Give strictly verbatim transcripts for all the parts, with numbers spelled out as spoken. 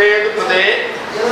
update today. That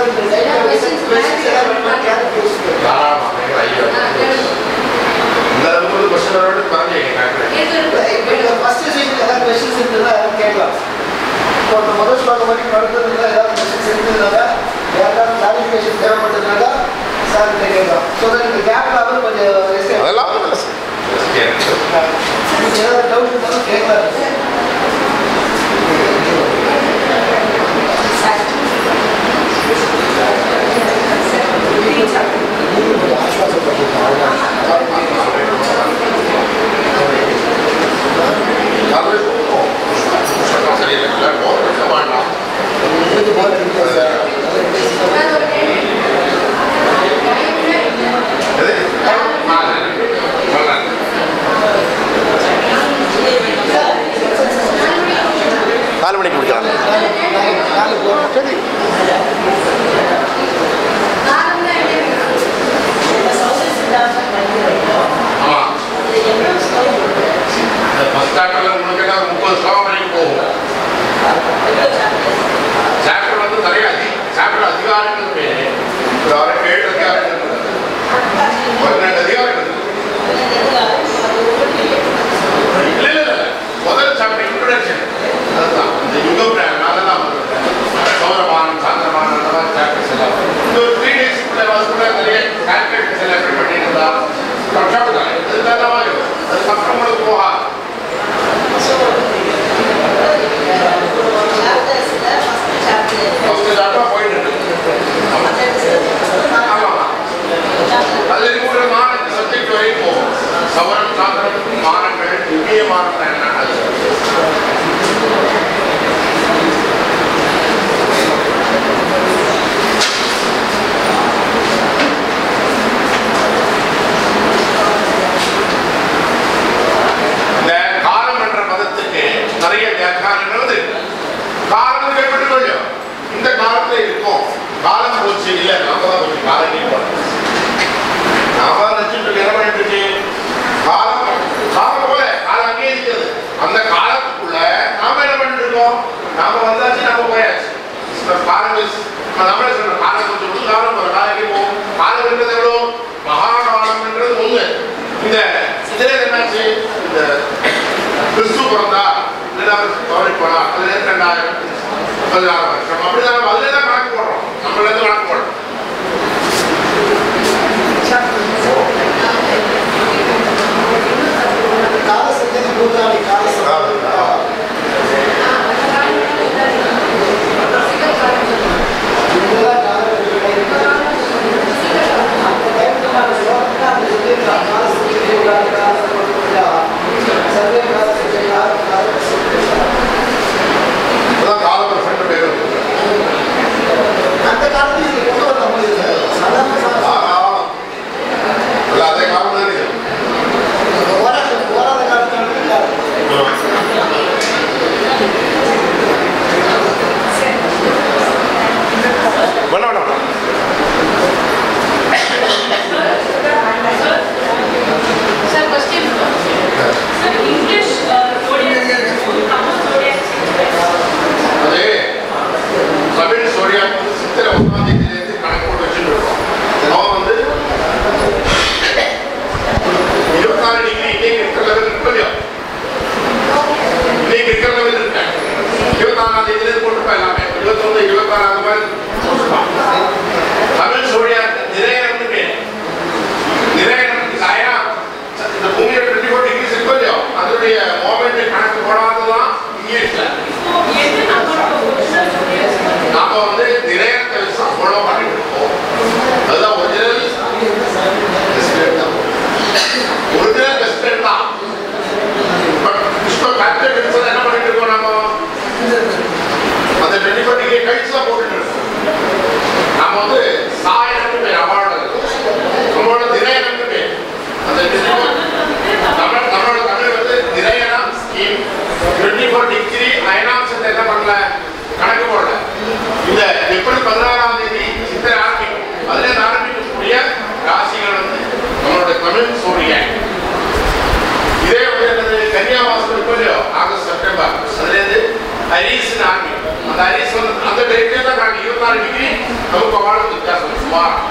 is one of the greatest. twenty-nine degree, kamu kemarin tidak semua.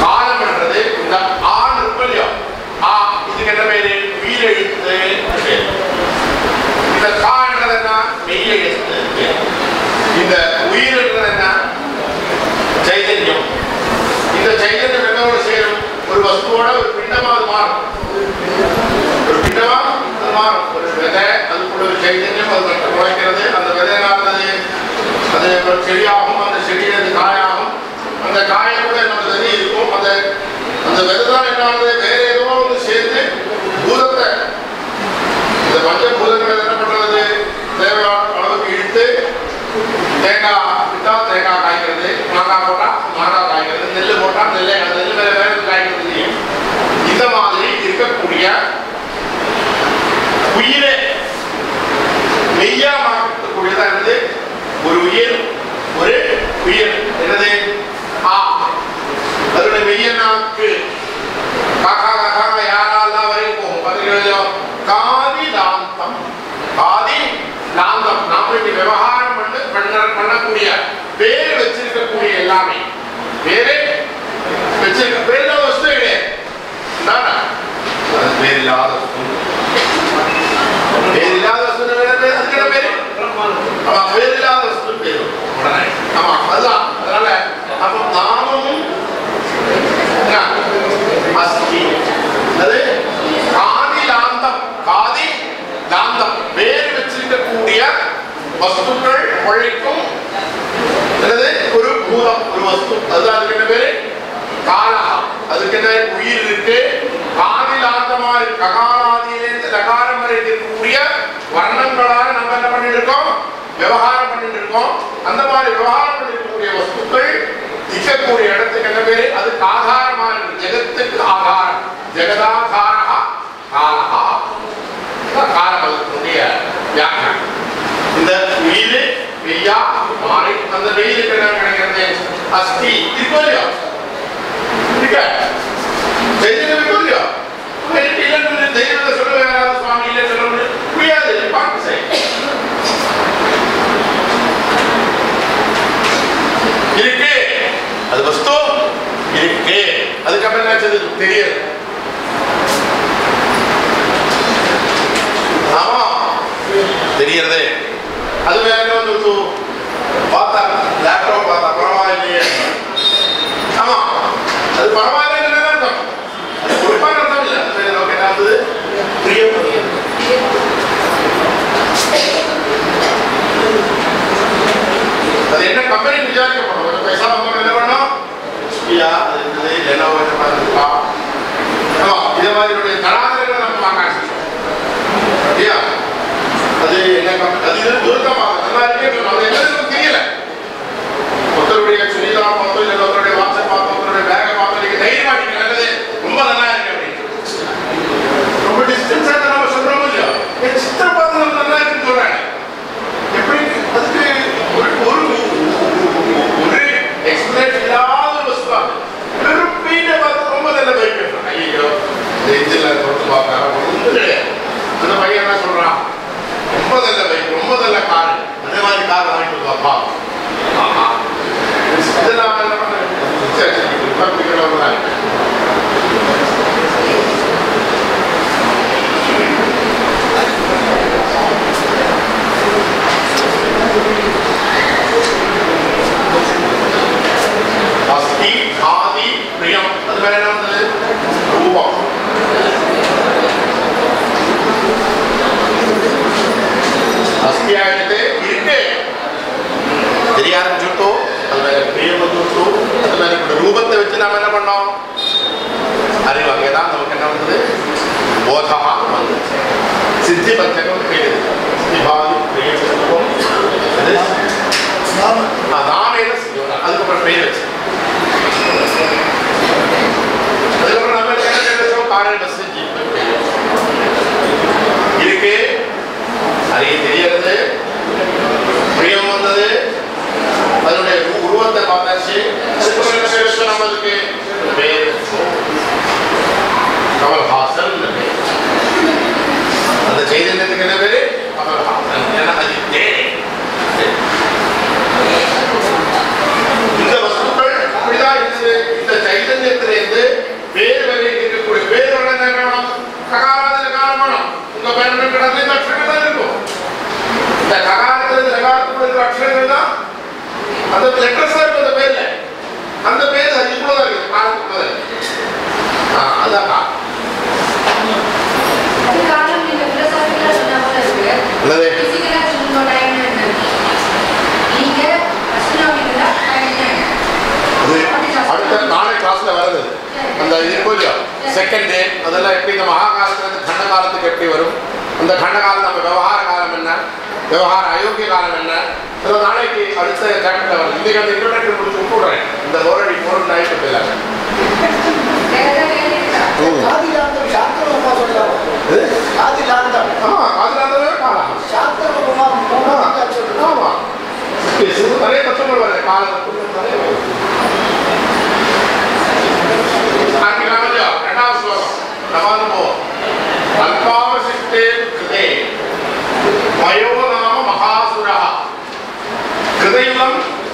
Alam berada pada an rupanya, ah ini kita beri mila itu, kita kan berada mila itu, kita wir berada cahaya, kita cahaya berada orang seram, orang basuh orang berpindah malam, berpindah malam, berada. चैतन्य मतलब प्रवाह करते हैं अंदर बैठे ना आते हैं अंदर पर चली आऊँ अंदर चली है दिखाया आऊँ अंदर काये पड़े ना अंदर नहीं रुको अंदर अंदर बैठे ना ना अंदर बैठे रुको अंदर चैतन्य भूलते हैं अंदर बच्चे भूलने में ना पड़ रहे हैं तेरे बाप और पीड़िते तेरा पिता तेरा काये करते माना बोटा माना काये करते दिल्ली बोटा दिल्ली दिल्ली में बैठे काये करते इधर माली इधर कुड़िया कुड़िये Meyah mak tu kuda dah ni, buruian, burik, buian, ni ada ah, kalau ni meyah nak ke, kakak kakak ayah Allah beri pohon, pada ni ada kadi lantam, kadi lantam, nama ni berbahar mandek mandar mandar kudia, beri kecil ke kudia lami, beri kecil ke beri lah usul ni, nana, beri lah usul. अब फिर लाल सुन ले लो, बड़ा है, अब अल्लाह, अल्लाह, अब नाम ना, अस्की, अरे, कादी लांडम, कादी लांडम, बेर बच्ची के पूड़िया, वस्तु कर, पढ़े को, अरे, पुरु पूरा पुरु वस्तु, अल्लाह के नबेरे, काला, अल्लाह के नबेरे पूरी लिटे, कादी लांडम आरे, ककार आदि ने लगार मरे के पूड़िया, वर्णन करा है, नंबर नंबर ने लिखा व्यवहार में निकलो, अंदर वाले व्यवहार में निकलोगे वस्तु के इसे पूरे अर्थत कहने पे अधिक आधार मान जगत के आधार, जगत आधार हा, आधार हा, आधार मतलब नहीं है, यार है, इधर वीले, वीया, मारे, अंदर वीले करना करने करने अस्ति इकोलिया, ठीक है, जैसे ने इकोलिया, मेरे टीलर ने जैसे ने सुना मेरा स्वामी ले चलो ने कुया दे पांच से इरिके अदबस्तो इरिके अदकबरना चले तेरे हाँ तेरी अर्धे अदबे ऐसे बंदूक तो बाता लैपटॉप बाता परवाह नहीं है हाँ अद परवाह नहीं है ना तो कोई बात नहीं है मेरे लोग क्या नाम है प्रियम अद इतना कंपनी निजात के ऐसा हमको लेना पड़ना या ले लेना होगा तो पास पाप तो इधर वाली रोटी तराश लेना तो हम मांगा सकते हैं या अजय ने कहा अजय दूर का मांगा तो ना लेके तो मांगे ना तो किए ले उत्तर रोटी का चुनी तो आप उत्तर लेना उत्तर रोटी वापस पाप उत्तर रोटी बैग पाप लेके नहीं मारी ना लेते उम्मा ना लेके अपनी तो डिस्टेंस है तो ना शुरू हो जाओ ये चित्र पास ना ना लेके दूर है ये प्रिंट एक्सप्लेन लाल बस्ता मेरे पीने बात उम्मत ने भाई के ना ये जो देश लाल बोलते बाप का बोलते ले तो भाई क्या बोल रहा उम्मत ने भाई उम्मत ने कार मैंने वाली कार भाई को बाबा हाँ इसलिए ना मैंने अच्छा अच्छा बात भी करना होगा अस्ति आदि प्रियम अतः नाम दले रूपा अस्ति आये थे इतने तेरी आरंभ जुटो अतः मेरे प्रियम जुटो अतः मेरे रूपन ते विचना मैंने पढ़ना हरी वाक्य था तो क्या नाम दले बहुत हाँ सिद्धि बच्चे को खेले सिद्धांत प्रियम को हाँ नाम है ना सिद्धांत अतः पर प्रियम अगर हम अपने कहने के लिए तो कारे बस से जीप में इनके अरे तेरी अरे प्रियम मंदे अरुणे गुरुवंत बाबा जी सिपरेट सिपरेट नाम के बेर कमल हासन ने अरे चैतन्य ने कहने पे कमल हासन ने ना अजी तो बैठने बैठने का अक्षर देना इनको लगाकर तो लगाकर तो इनको अक्षर देना अंदर लेटर साइड पे तो बेल है अंदर बेल है जिसको लगे पास को लगे हाँ अल्लाह का अधिकार में लेटर साइड पे चुनाव लगे लगे किसी के ना चुनाव टाइम नहीं ठीक है चुनाव के ना टाइम नहीं अर्थात नारे क्लास में वाला है अंदर इनको जा सेकंड डे अदला एप्पी का महाकाल में धन काल तक एप्पी वरुँ अंदर धन काल में व्यवहार काल में ना व्यवहार आयोग के काल में ना तो नाले की अर्थात जाट का वाला हिंदी का इंटरनेट के ऊपर चुप रहे अंदर बोरा डिफोर्ड लाइफ पे पहला है आदि लांडा शास्त्र में पास हो जाओ आदि लांडा हाँ आदि लांडा में कहाँ शास्त्र में घुमा घुमा का चुप ना हुआ किसी अरे कच्चे बोल रहे काल नमो अल्पावशिष्टे कृते वयो नाम महासुरः कृतयुगम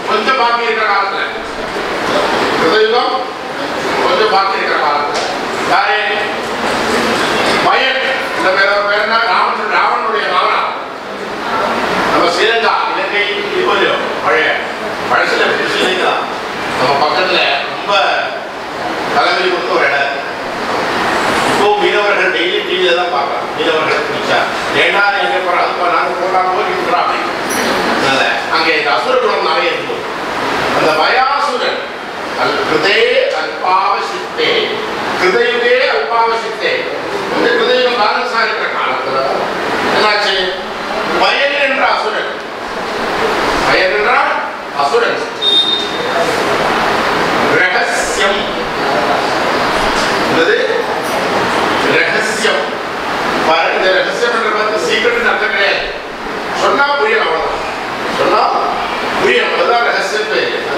पंचबाकी का कारण है कृतयुगम पंचबाकी का कारण है यारे मयक இந்த பேர்னா ராமன் ராவனுடைய நாமனா நம்ம சீலங்கா இலங்கை இவரோ பழைய பழசுல சீலங்கா நம்ம பக்கத்துல ரொம்ப தலைமை கொடுத்த ஒரு இடம் மீனவர்கள் டெய்லி டிவில தான் பார்க்கறாங்க மீனவர்கள் குச்சா ஏன்னா எங்க போற அப்ப நாங்க போறாங்க போயிடுறாங்க அதனால அங்க அசுரகுணம் நிறைய இருக்கு அந்த பயாசுரன் அல்கிருதே அல்பாவசித்தே கிருதயுகே அல்பாவசித்தே இந்த கிருதயுகம் பாலன்ஸா இருக்கிற காலத்துல என்னாச்சு பயன் என்ற அசுரன் பயன் என்ற அசுரன் ரகசியம் இது रहस्यम भारत के रहस्य में रहता सीक्रेट नाटक है सुनना पूरी ना होता सुनना पूरी बड़ा रहस्य पे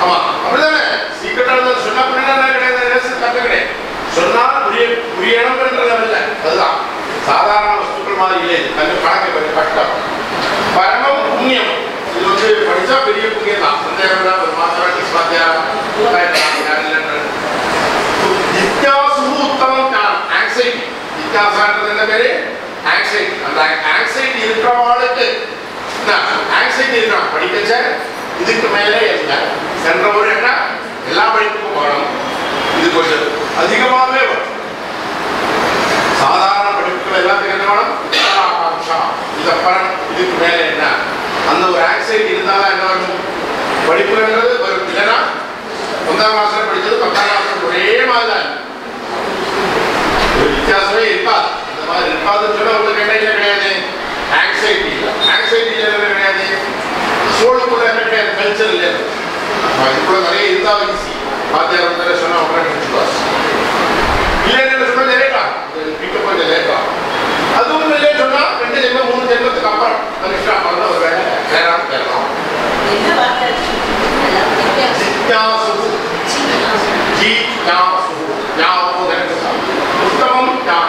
हम अपने ने सीक्रेट नाटक सुनना पूरी ना करे रहस्य नाटक है सुनना पूरी पूरी ना करने वाला है बड़ा साधारण वस्तु माल ले कल पढ़ा के बड़े कष्ट परम पुण्यम जो से बड़ा प्रिय पुण्य था संदेह ना परमात्मा की स्वाध्याय का ज्ञान लेना வித்தியாசமானதுன்னா பேரு ஆங்ஸைட்டி அந்த ஆங்ஸைட்டி இருக்கிறவங்களுக்கு நான் ஆங்ஸைட்டி இருக்கிறான் படிக்கச்ச இதுக்கு மேலே இல்லை சென்ற ஒரு என்ன எல்லா படிப்புக்கும் போகணும் இது கொஞ்சம் அதிகமாகவே வரும் சாதாரண படிப்புகள் எல்லாத்துக்கும் என்ன வேணும் ஆகாங்ஷா இதை பரம் இதுக்கு மேலே என்ன அந்த ஒரு ஆங்ஸைட்டி இருந்தால் தான் என்ன வரும் படிப்புங்கிறது வரும் இல்லைன்னா ஒன்றாம் கிளாஸில் படித்தது பத்தாம் கிளாஸில் ஒரே மாதிரி தான் வித்தியாசமே இருக்காது இந்த மாதிரி இருக்காதுன்னு சொன்னால் உங்களுக்கு என்ன இல்லை கிடையாது ஆங்ஸைட்டி இல்லை ஆங்ஸைட்டி இல்லை கிடையாது சூழலுக்குள்ள என்ன கிடையாது கல்ச்சர் இல்லை இதுக்குள்ள நிறைய இருந்தால் ஈஸி வாத்தியார் வந்து சொன்னால் உடனே கிடைச்சிடுவார் இல்லைன்னு சொன்னால் லேட்டா பிக்கப் பண்ண லேட்டா அதுவும் இல்லை சொன்னால் ரெண்டு ஜென்மம் மூணு ஜென்மத்துக்கு அப்புறம் கனிஷ்டா பண்ண ஒரு வேலை நேரம் பெறலாம் ஜித்யாசு ஜித்யாசு ஞாபகம் उत्तम ज्ञान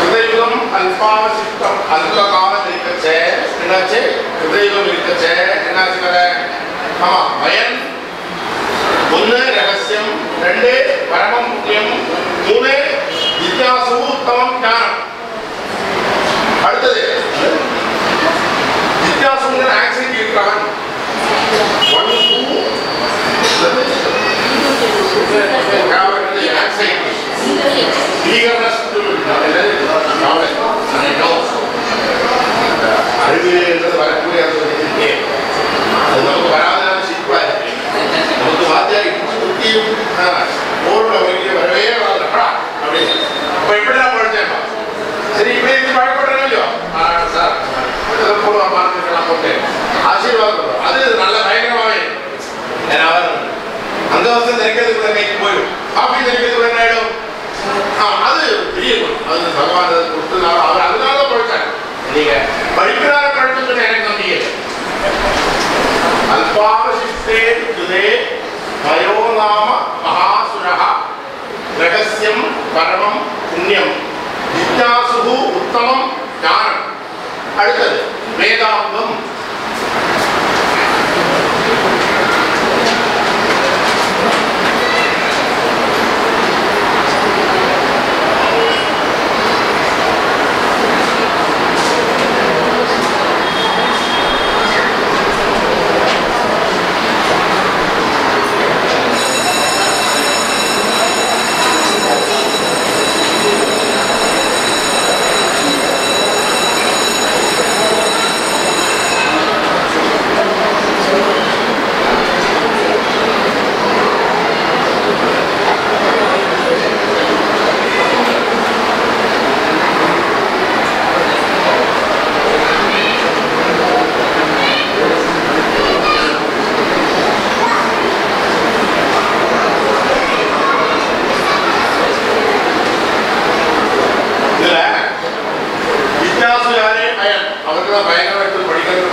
हृदयम अल्पावशिष्टम अल्पकाल இருக்கச்சே என்னாச்சே हृदयம் இருக்கச்சே என்னாச்சு வர ஆமா பயன் ஒன்று ரகசியம் ரெண்டு பரமம் முக்கியம் மூணு வித்யாசு उत्तम ज्ञान அடுத்து வித்யாசுங்கிற ஆக்சிட் இருக்கான் ஒன்று कावड़ के आंसे भीगर नष्ट कावड़ सने कावड़ अरे तो बात पूरी आ तो है तो बराबर हम सीख पाए वो तो बात है कि हां और लोगों के भरवे वाला खड़ा अब पेपड़ा पड़ जाएगा श्री में बात पड़ रही हो हां सर तो पूरा मार्ग करना होते आशीर्वाद करो अरे நல்ல பயங்கரமாவே என்ன அந்த வந்து தெரியறதுக்கு எனக்கு போயிடும் அப்படி தெரியறது என்ன ஆயிடும் அது தெரியும் அது பகவான் கொடுத்ததா அவர் அதனால போயிட்டார் நீங்க படிக்கிறார படிச்சது எனக்கு நம்பிக்கை அல்பாவசிஷ்டே துதே வயோ நாம மகாசுரஹ ரகஸ்யம் பரமம் புண்ணியம் வித்யாசுஹு உத்தமம் ஞானம் அடுத்து வேதாங்கம் तपस्या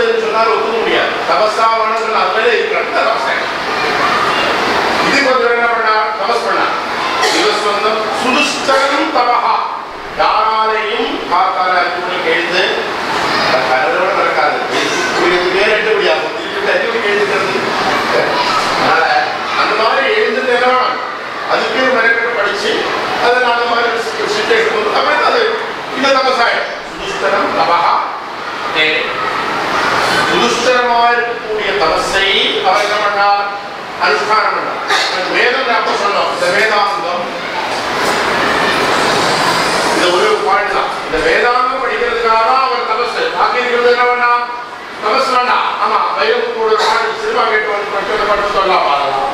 என்று சொன்னால் ஒத்துக்க முடியாது. தபஸ்தாவனம் சொன்னால் மேலே இருக்கிறது தபசை. இது கொஞ்சம் என்ன பண்ணா தபஸ் பண்ணா இவசந்தம் சுதுஷ்டனம் தபஹா யாராலையும் காக்காராய்க்குன்னு எழுது கருதோட நடக்காது. வேறு எட்டு முடியாது எழுதுக்கிறது. அதனால அந்த மாதிரி எழுந்துட்டேனா அதுக்கு மெனக்கெட்டு படிச்சு அதை அந்த மாதிரி சிட்டை எடுக்கும்போது அப்புறம் அது இந்த தபசாயிடும். சுதுஷ்டனம் தபஹா இருக்கக்கூடிய தபஸை அவர் என்ன பண்ணார் அனுஷ்டானம் பண்ணார். வேதம் ஞாபகம் சொன்னோம். இந்த வேதாந்தம் இந்த ஒரு பாயிண்ட் தான். இந்த வேதாந்தம் படிக்கிறதுனால தான் அவர் தபஸ் பாக்கி இருக்கிறது என்ன பண்ணா தபஸ் வேண்டாம். ஆமா வைரவத்தோட பாடல் சினிமா கேட்டு வந்து மட்டும் மட்டும் சொல்லலாம் பாடலாம்.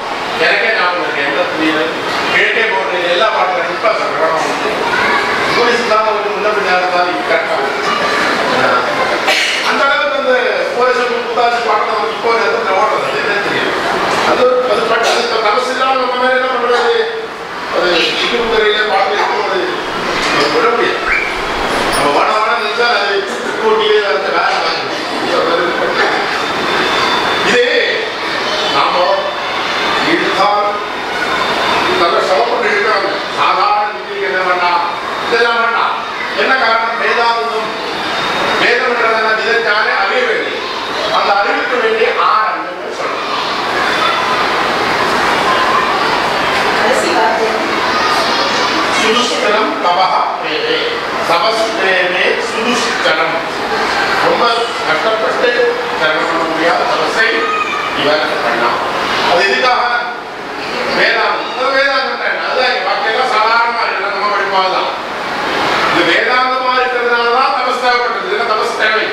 எனக்கே ஞாபகம் இருக்கு. எந்த புரியுது கேட்டே போடுறது எல்லா பாட்டுல இப்போ சொல்றோம். போலீஸ் தான் ஒரு முன்னபடி நேரத்தால் கரெக்டாக அந்த அளவுக்கு வந்து போலீஸுக்கு முத்தாசி பாடம் நமக்கு இப்போ இடத்துல ஓடுறது என்ன தெரியும். அது அது பட் அது தபஸ் இல்லாமல் நம்ம மேலே என்ன பண்ணுறது அது இக்கும் துறையில பாடம் இருக்கும்போது விட முடியாது. நம்ம வேணா வேணா நினைச்சா அது கூட்டியே அந்த வேலை வாங்கி இதே நாம இழுத்தால் நல்ல சமப்பட்டு இருக்கிறாங்க. சாதாரண விதிக்கு என்ன வேணா இதெல்லாம் வேணா. என்ன காரணம்? வேதாந்தம் வேதம்ன்றதான விதத்தானே அறிய வேண்டிய அந்த அறிவுக்கு வேண்டிய ஆரம்பம் சொல்லணும். சுதுஷ்டனம் தபஹா பிரேமே தபஸ் பிரேமே சுதுஷ்டனம். ரொம்ப கஷ்டப்பட்டு தரணம் பண்ண முடியாத தபஸை இவர் பண்ணான். அது எதுக்காக? வேதாந்தம். வேதாந்தம் அதுதான் வாக்கியெல்லாம் சாதாரணமாக இல்லை. நம்ம படிப்பாதான் இது வேதாந்தமா இருக்கிறதுனால தான் தபஸ் தேவைப்படுது. ஏன்னா தபஸ் தேவை.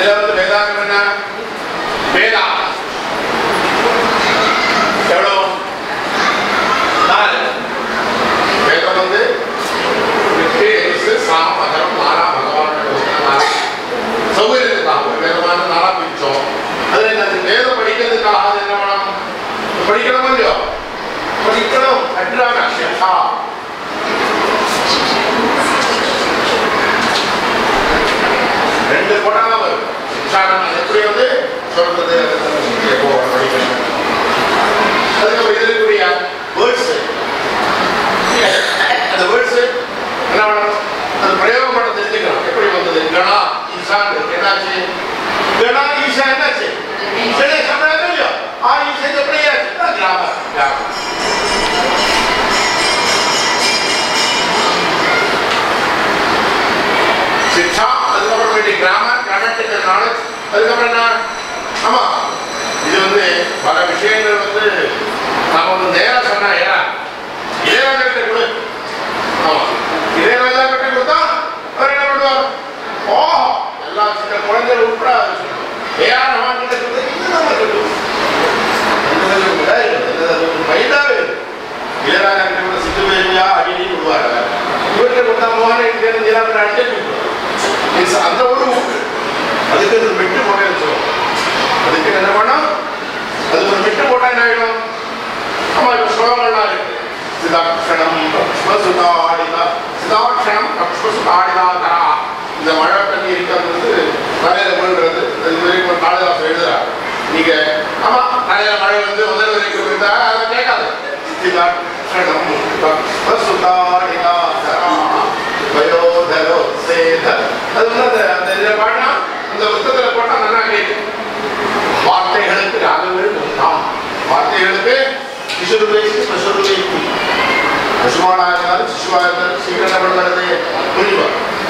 இதுல வந்து வேதாந்தம் என்ன? வேதா எவ்வளோ நாலு வேதம் வந்து சாமதம் மாறா பகவான் சௌகரியத்துக்காக ஒரு வேதமான நாளாக பிடிச்சோம். அது என்ன வேதம் படிக்கிறதுக்காக அது என்ன வேணும்? படிக்கணும் இல்லையோ? படிக்கணும். கட்டுறாங்க அக்ஷா ரெண்டு போட்டாங்க வரும். எப்படி வந்து சொல்றது படிக்கணும். அதுக்கப்புறம் இருக்கக்கூடிய வேர்ட்ஸ் அந்த வேர்ட்ஸ் என்ன பண்ணணும்? அந்த பிரயோகம் பண்ண தெரிஞ்சுக்கணும். எப்படி வந்தது? கணா ஈசான் என்னாச்சு? கணா ஈசா என்னாச்சு? ஆ ஈசா எப்படியா கிராமம் சிக்ஷா. அதுக்கப்புறம் வேண்டிய கிராமர் கிராமட்டிக்கல் நாலேஜ். அதுக்கப்புறம் என்ன? ஆமா இது வந்து பல விஷயங்கள் வந்து நாம வந்து நேராக சொன்னா ஏன்னா இளையராஜர்கிட்ட கொடு. ஆமா இளையராஜா கிட்ட கொடுத்தா அவர் என்ன பண்ணுவார்? ஓஹோ எல்லா சின்ன குழந்தைகள் உட்பட ஏன் அவன் கிட்ட கொடுத்து இதுதான் சொல்லுவோம். பயிலாவே இளையராஜா கிட்ட கூட சித்து வேலையா அடினு விடுவார். இவர்கிட்ட கொடுத்தா மோகன் கிட்ட இருந்து இளையராஜா அடிச்சு அந்த ஒரு ஊக்கு அதுக்கு அது மெட்டு போட வச்சோம். அதுக்கு என்ன பண்ணோம்? அது ஒரு மெட்டு போட்டால் என்ன ஆகிடும்? ஆமா இப்போ ஸ்லோகங்கள்லாம் இருக்கு. சிதாட்சணம் சுதா ஆடிதா சிதாட்சணம் ஆடிதாதரா. இந்த மழை தண்ணி இருக்கிறது மழையில விழுகிறது. இது வரைக்கும் காளிதாசம் எழுதுறாரு. நீங்க ஆமா மழையில மழை வந்து முதல் வரைக்கும் இருந்தா அதை கேட்காது. அது வந்து அந்த இதில் பாடினா அந்த புத்தகத்துல போட்டா நல்லா கேட்கும். வார்த்தைகளுக்கு ராகவேண்டும் நாம். வார்த்தைகளுக்கு கிஷோர் வைத்து கிஷோர் வைத்து பசுமானா இருந்தாலும் சிசுவா இருந்தாலும் சீக்கிரம் என்ன பண்ணுறது? புரியுமா?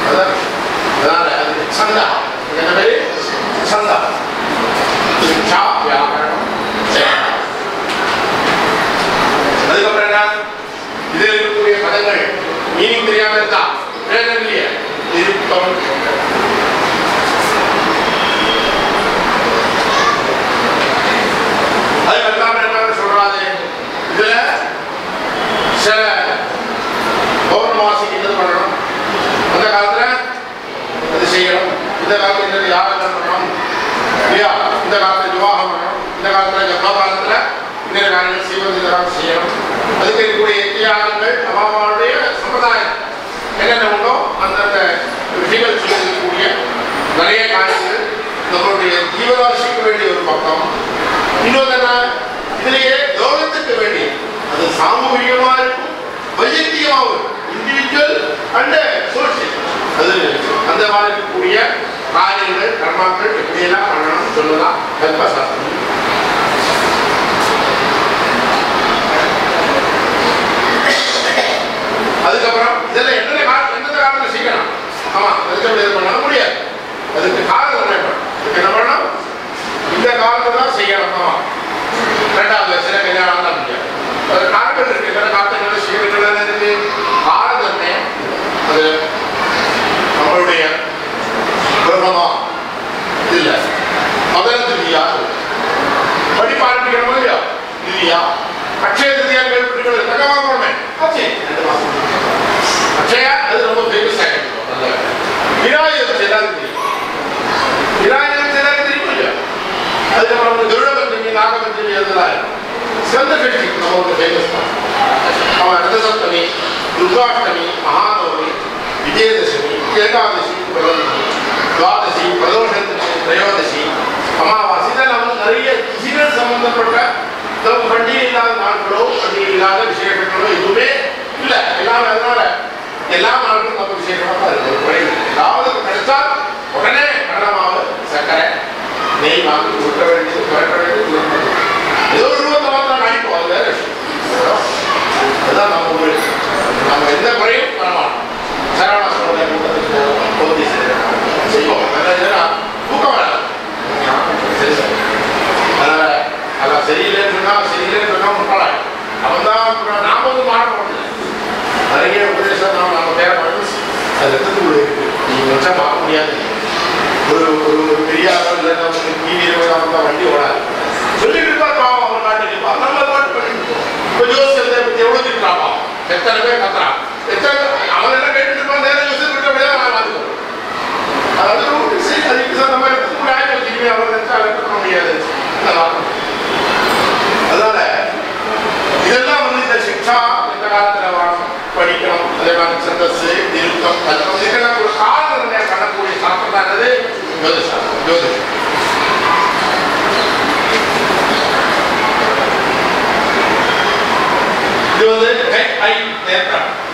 அதான் அதனால அது சந்தா என்ன பேரு? சந்தா சிக்ஷா வியாகரணம். அதுக்கப்புறம் என்ன? இதில் இருக்கக்கூடிய பதங்கள் மீனிங் தெரியாம இருந்தா வேதம் இல்லையே. நிருத்தம் அது எல்லாமே என்ன சொல்றாது? இதுல சில பௌர்ணமாசிக்கு என்ன பண்ணணும்? அந்த காலத்துல அது செய்யணும். இந்த காலத்துல யாகம் பண்ணணும் இல்லையா? இந்த காலத்துல விவாகம் பண்ணணும். இந்த காலத்துல கர்ப்ப காலத்துல ಕಂಪಾರ್ಟ್ಮೆಂಟ್ ಇದೆಲ್ಲ ಮಾಡೋಣ ಸೊಲ್ಲಲ್ಲ ಅಲ್ಪ ಶಾಸ್ತ್ರ ಅದಕ್ಕப்புறம் ಇದೆಲ್ಲ என்னென்ன காரணம் என்னென்ன காரணம் சீக்கிரம் ஆமா அதுக்கு என்ன பண்ணாலும் முடியாது அதுக்கு காரணம் என்ன பண்ணணும் என்ன பண்ணணும் இந்த காரணத்தை தான் செய்யணும் ஆமா இரண்டாவது சில கல்யாணம் தான் முடியாது ஒரு காரணம் இருக்கு அந்த காரணங்களை சீக்கிரம் இருக்கு காரணமே அது நம்மளுடைய பிரம்மமா இல்ல மதனதியா படி பாருங்க இல்லையா தியா அக்ஷய தியா கேள்விகள் தகவா போறமே அச்சே ரெண்டு மாசம் அக்ஷய அது ரொம்ப ஃபேமஸ் ஆயிடுச்சு நல்ல விராயத் செலந்து விராயத் செலந்து இல்லையா அது நம்ம திருடபந்தமி நாகபந்தமி அதெல்லாம் சந்த கட்சி ரொம்ப ஃபேமஸ் ஆமா அந்த சப்தமி துர்காஷ்டமி மகாநவமி விஜயதசமி ஏகாதசி द्वादशी प्रदोषण त्रयोदशी अमावासी नरिया सीजन संबंधपट्ट तब बंडी इल्लाद नाळुगळु बंडी इल्लाद विशेषगळु इदुमे इल्ल एल्लाम अदनाल एल्लाम नाळुगळु नमक्कु विशेषमा इरुक्कु एदावदु कष्टा उडने कण्णमावु सकरे नेय् वांगि कुट्ट वेंडियदु परट्ट वेंडियदु एदो ओरु रूपत्तला नाळिप्पु अदु अदान नमक्कु नाम एंद कोरैयु परमाणु சரவண சோதனை கூட்டத்துக்கு போதி செய்வோம் என்னன்னா தூக்கம் வேண்டாம் அதனால அதெல்லாம் சரியில்லைன்னு சொன்னா சரியில்லைன்னு சொன்னா முட்டாள் அவன் தான் நாம் வந்து மாற முடியல நிறைய உபதேசம் நாம் நம்ம பேர பண்ணி அது எடுத்துக்குள்ள இருக்கு நீங்கள் வச்சா பார்க்க முடியாது ஒரு ஒரு பெரிய ஆள் இல்லைன்னா டிவி இருபதாம் தான் வண்டி ஓடாது சொல்லிட்டு இருப்பா பாவம் அவன் நாட்டுக்கு இருப்பா நம்ம பாட்டு பண்ணிட்டு இருக்கோம் இப்போ ஜோசியத்தை பற்றி எவ்வளோ திட்டுறான் பாவம் எத்தனை பேர் கத்துறான் எத்தனை அவன் என்ன கேட்டுட்டு இருப்பான் நேரம் யோசிச்சு விட்ட முடியாது நான் பார்த்துக்கிறோம் அதாவது அதுக்கு சார் நம்ம கூட ஆயிரம் வச்சுக்கவே அவரை நினைச்சா அழைக்க பண்ண முடியாது அதனால இதெல்லாம் வந்து இந்த சிக்ஷா இந்த காலத்தில் வாங்கணும் படிக்கணும் அதே மாதிரி சந்தஸ்ஸு நிறுத்தம் கல்வம் இதெல்லாம் ஒரு காலம் பண்ணக்கூடிய சாப்பிட்டு தானது ஜோதிஷம் ஜோதிஷம் இது வந்து ஐ நேரம்